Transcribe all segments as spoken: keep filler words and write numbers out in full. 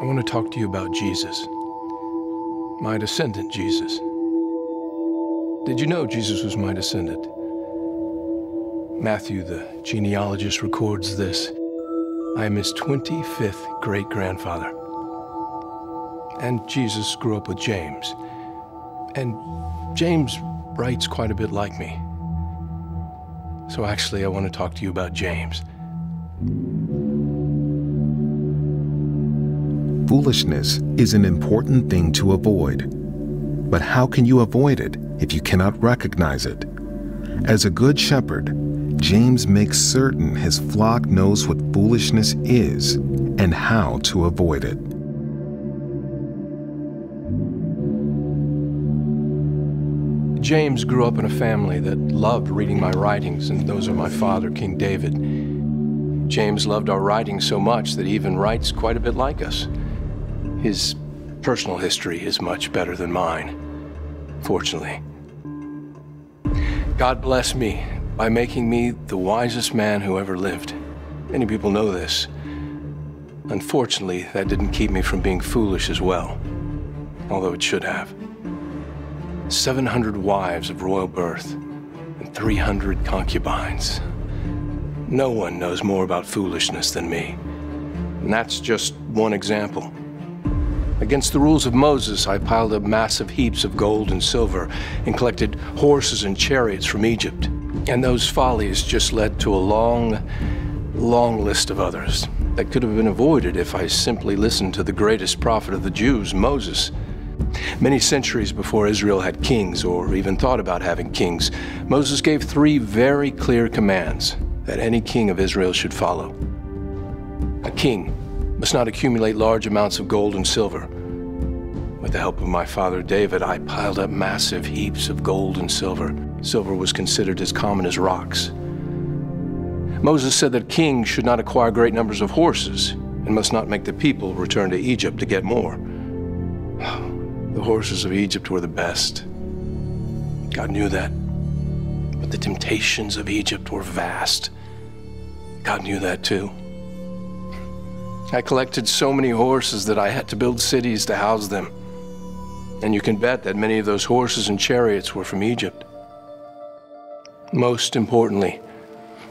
I want to talk to you about Jesus, my descendant, Jesus. Did you know Jesus was my descendant? Matthew, the genealogist, records this. I am his twenty-fifth great-grandfather. And Jesus grew up with James. And James writes quite a bit like me. So actually, I want to talk to you about James. Foolishness is an important thing to avoid. But how can you avoid it if you cannot recognize it? As a good shepherd, James makes certain his flock knows what foolishness is and how to avoid it. James grew up in a family that loved reading my writings, and those of my father, King David. James loved our writings so much that he even writes quite a bit like us. His personal history is much better than mine, fortunately. God bless me by making me the wisest man who ever lived. Many people know this. Unfortunately, that didn't keep me from being foolish as well, although it should have. seven hundred wives of royal birth and three hundred concubines. No one knows more about foolishness than me. And that's just one example. Against the rules of Moses, I piled up massive heaps of gold and silver and collected horses and chariots from Egypt. And those follies just led to a long, long list of others that could have been avoided if I simply listened to the greatest prophet of the Jews, Moses. Many centuries before Israel had kings or even thought about having kings, Moses gave three very clear commands that any king of Israel should follow. A king must not accumulate large amounts of gold and silver. With the help of my father David, I piled up massive heaps of gold and silver. Silver was considered as common as rocks. Moses said that kings should not acquire great numbers of horses and must not make the people return to Egypt to get more. The horses of Egypt were the best. God knew that. But the temptations of Egypt were vast. God knew that too. I collected so many horses that I had to build cities to house them. And you can bet that many of those horses and chariots were from Egypt. Most importantly,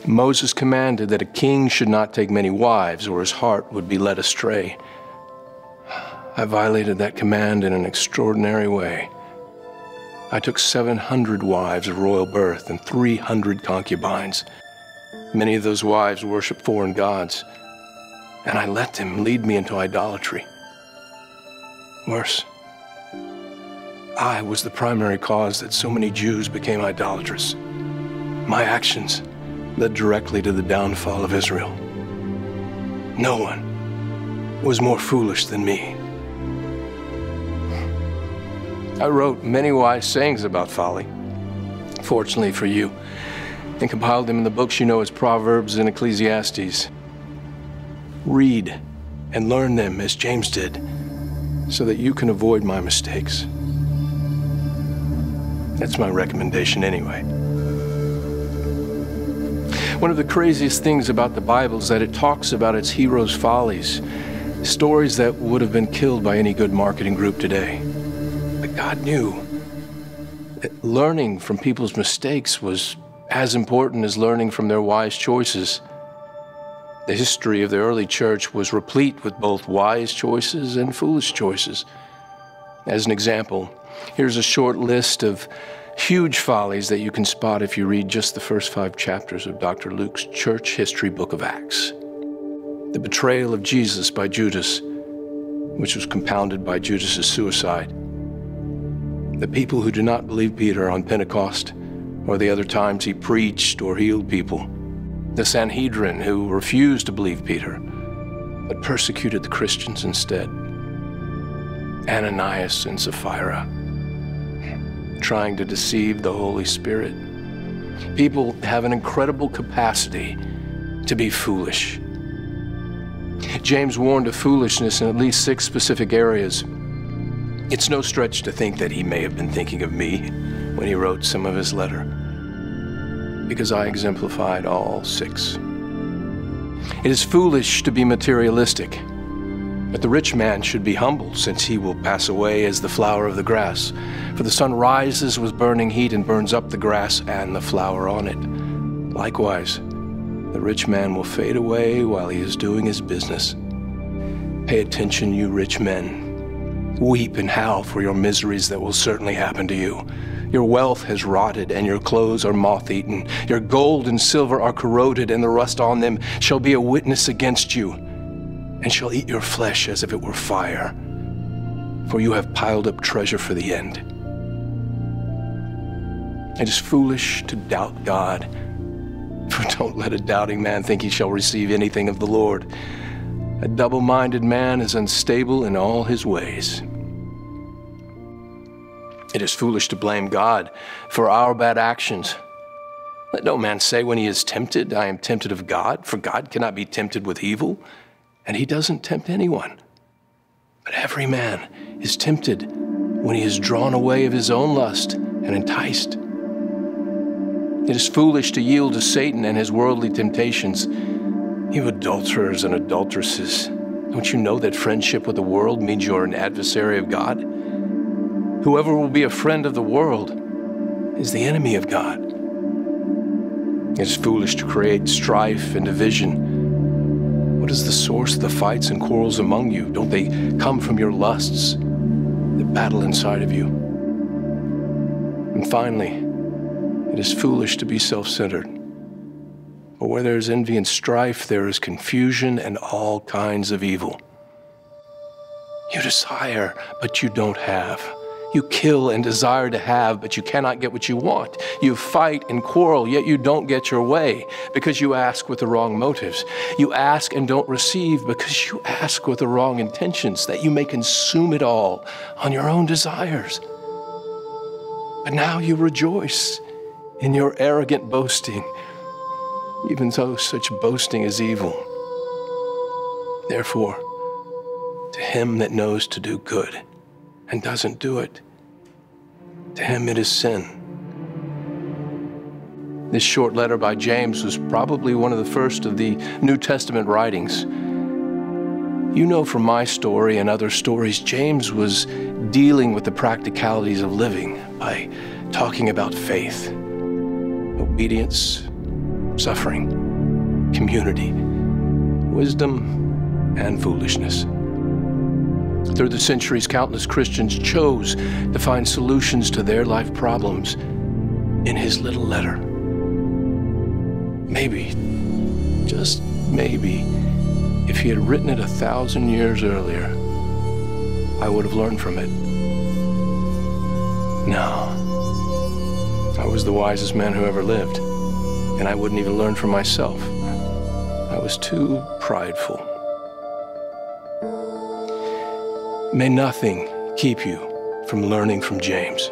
Moses commanded that a king should not take many wives or his heart would be led astray. I violated that command in an extraordinary way. I took seven hundred wives of royal birth and three hundred concubines. Many of those wives worshiped foreign gods. And I let them lead me into idolatry. Worse, I was the primary cause that so many Jews became idolatrous. My actions led directly to the downfall of Israel. No one was more foolish than me. I wrote many wise sayings about folly, fortunately for you, and compiled them in the books you know as Proverbs and Ecclesiastes. Read and learn them as James did, so that you can avoid my mistakes. That's my recommendation anyway. One of the craziest things about the Bible is that it talks about its heroes' follies, stories that would have been killed by any good marketing group today. But God knew that learning from people's mistakes was as important as learning from their wise choices. The history of the early church was replete with both wise choices and foolish choices. As an example, here's a short list of huge follies that you can spot if you read just the first five chapters of Doctor Luke's Church History Book of Acts. The betrayal of Jesus by Judas, which was compounded by Judas's suicide. The people who do not believe Peter on Pentecost or the other times he preached or healed people. The Sanhedrin, who refused to believe Peter, but persecuted the Christians instead. Ananias and Sapphira, trying to deceive the Holy Spirit. People have an incredible capacity to be foolish. James warned of foolishness in at least six specific areas. It's no stretch to think that he may have been thinking of me when he wrote some of his letter, because I exemplified all six. It is foolish to be materialistic. But the rich man should be humble, since he will pass away as the flower of the grass. For the sun rises with burning heat and burns up the grass and the flower on it. Likewise, the rich man will fade away while he is doing his business. Pay attention, you rich men. Weep and howl for your miseries that will certainly happen to you. Your wealth has rotted, and your clothes are moth-eaten. Your gold and silver are corroded, and the rust on them shall be a witness against you, and shall eat your flesh as if it were fire. For you have piled up treasure for the end. It is foolish to doubt God, for don't let a doubting man think he shall receive anything of the Lord. A double-minded man is unstable in all his ways. It is foolish to blame God for our bad actions. Let no man say when he is tempted, I am tempted of God, for God cannot be tempted with evil, and he doesn't tempt anyone. But every man is tempted when he is drawn away of his own lust and enticed. It is foolish to yield to Satan and his worldly temptations. You adulterers and adulteresses, don't you know that friendship with the world means you are an adversary of God? Whoever will be a friend of the world is the enemy of God. It is foolish to create strife and division. What is the source of the fights and quarrels among you? Don't they come from your lusts that battle inside of you? And finally, it is foolish to be self-centered. But where there is envy and strife, there is confusion and all kinds of evil. You desire, but you don't have. You kill and desire to have, but you cannot get what you want. You fight and quarrel, yet you don't get your way because you ask with the wrong motives. You ask and don't receive because you ask with the wrong intentions, that you may consume it all on your own desires. But now you rejoice in your arrogant boasting, even though such boasting is evil. Therefore, to him that knows to do good and doesn't do it, to him it is sin. This short letter by James was probably one of the first of the New Testament writings. You know from my story and other stories, James was dealing with the practicalities of living by talking about faith, obedience, suffering, community, wisdom, and foolishness. Through the centuries, countless Christians chose to find solutions to their life problems in his little letter. Maybe, just maybe, if he had written it a thousand years earlier, I would have learned from it. No, I was the wisest man who ever lived, and I wouldn't even learn from myself. I was too prideful. May nothing keep you from learning from James.